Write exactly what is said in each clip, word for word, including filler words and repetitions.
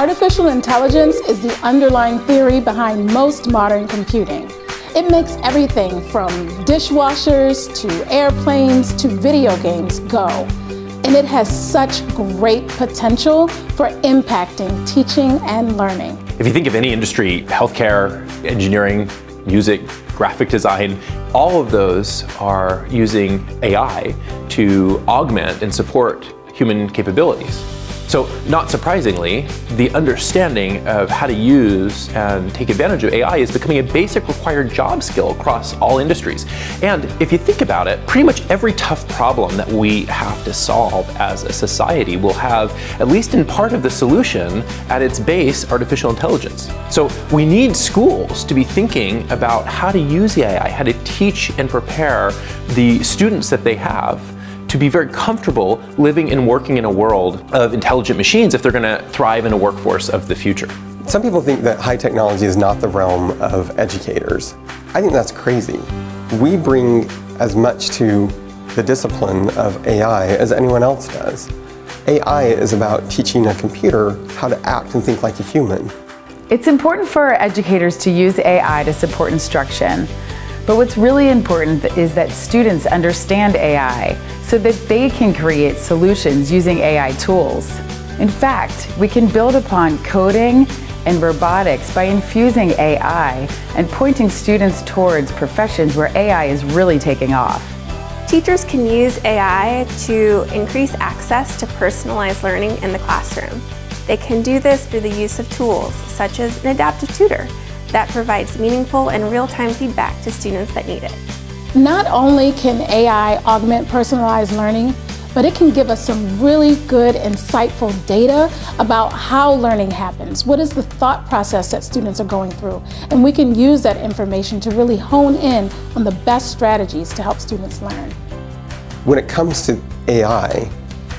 Artificial intelligence is the underlying theory behind most modern computing. It makes everything from dishwashers to airplanes to video games go. And it has such great potential for impacting teaching and learning. If you think of any industry, healthcare, engineering, music, graphic design, all of those are using A I to augment and support human capabilities. So not surprisingly, the understanding of how to use and take advantage of A I is becoming a basic required job skill across all industries. And if you think about it, pretty much every tough problem that we have to solve as a society will have, at least in part of the solution, at its base, artificial intelligence. So we need schools to be thinking about how to use the A I, how to teach and prepare the students that they have to be very comfortable living and working in a world of intelligent machines if they're going to thrive in a workforce of the future. Some people think that high technology is not the realm of educators. I think that's crazy. We bring as much to the discipline of A I as anyone else does. A I is about teaching a computer how to act and think like a human. It's important for educators to use A I to support instruction. But what's really important is that students understand A I so that they can create solutions using A I tools. In fact, we can build upon coding and robotics by infusing A I and pointing students towards professions where A I is really taking off. Teachers can use A I to increase access to personalized learning in the classroom. They can do this through the use of tools such as an adaptive tutor that provides meaningful and real-time feedback to students that need it. Not only can A I augment personalized learning, but it can give us some really good, insightful data about how learning happens. What is the thought process that students are going through? And we can use that information to really hone in on the best strategies to help students learn. When it comes to A I,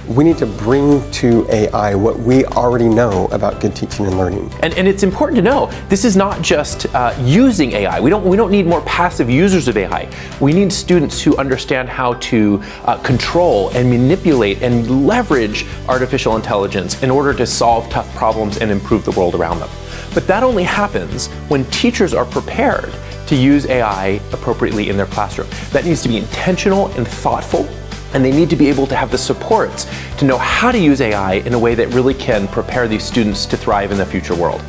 we need to bring to A I what we already know about good teaching and learning. And, and it's important to know, this is not just uh, using A I. We don't, we don't need more passive users of A I. We need students who understand how to uh, control and manipulate and leverage artificial intelligence in order to solve tough problems and improve the world around them. But that only happens when teachers are prepared to use A I appropriately in their classroom. That needs to be intentional and thoughtful. And they need to be able to have the supports to know how to use A I in a way that really can prepare these students to thrive in the future world.